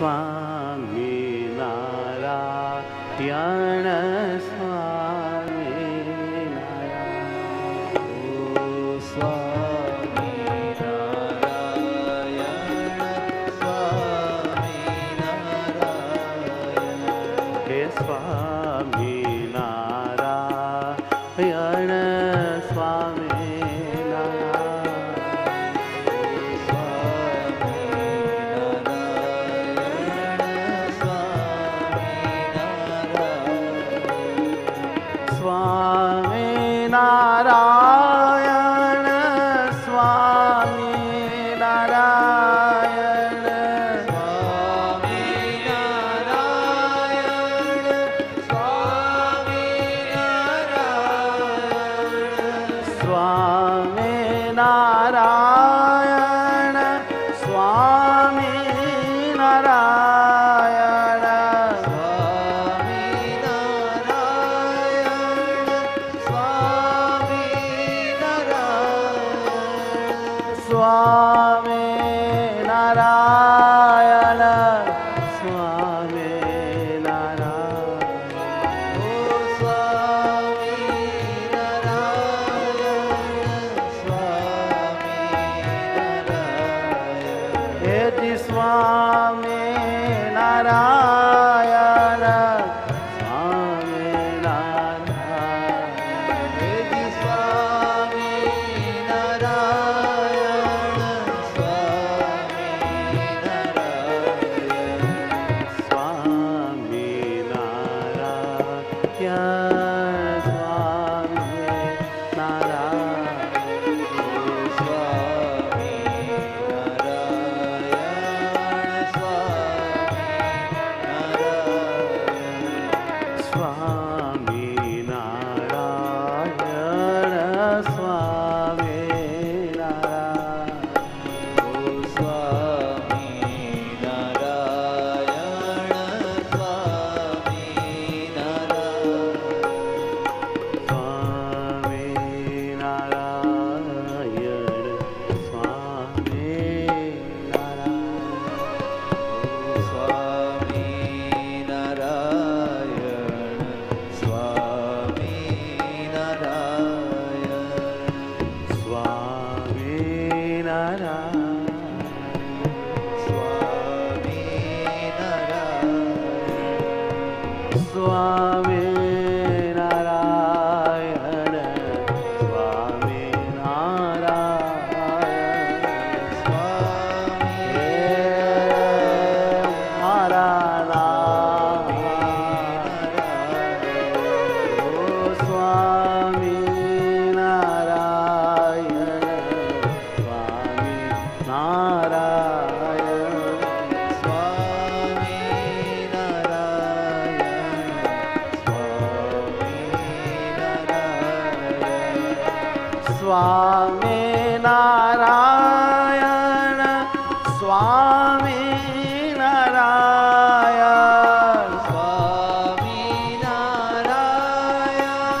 Swaminarayan, Swaminarayan, O Swaminarayan, Swaminarayan, He Swaminarayan, Swaminarayan. Swaminarayan, Swaminarayan, Swaminarayan, Swaminarayan, Swaminarayan, Swaminarayan. Swaminarayan, Swaminarayan, O Swaminarayan, Swaminarayan, Eti Swaminarayan, Swaminarayan, Eti Swaminarayan. Swaminarayan, Swaminarayan,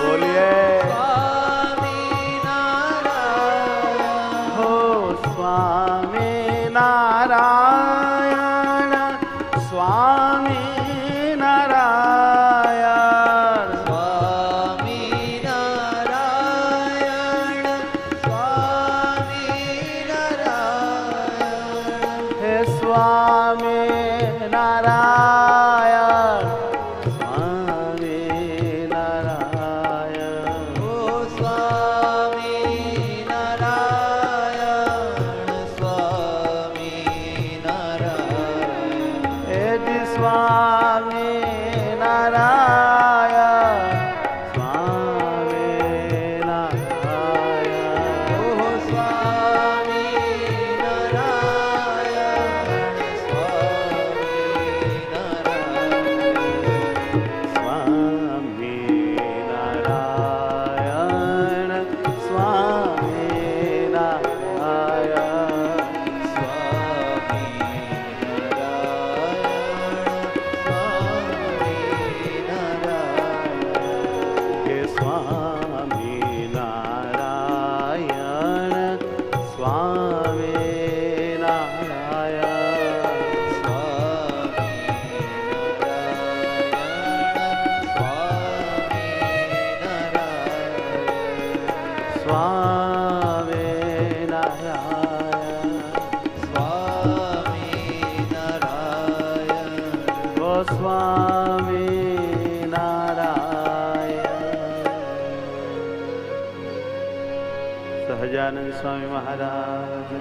Swaminarayan, boliye Swaminarayan, Ho Swaminarayan, Swaminarayan. Swaminarayan, Swaminarayan, O Swaminarayan, Swaminarayan, Eti Swaminarayan, Swaminarayan, O Swaminarayan. Gajanan Swami Maharaj.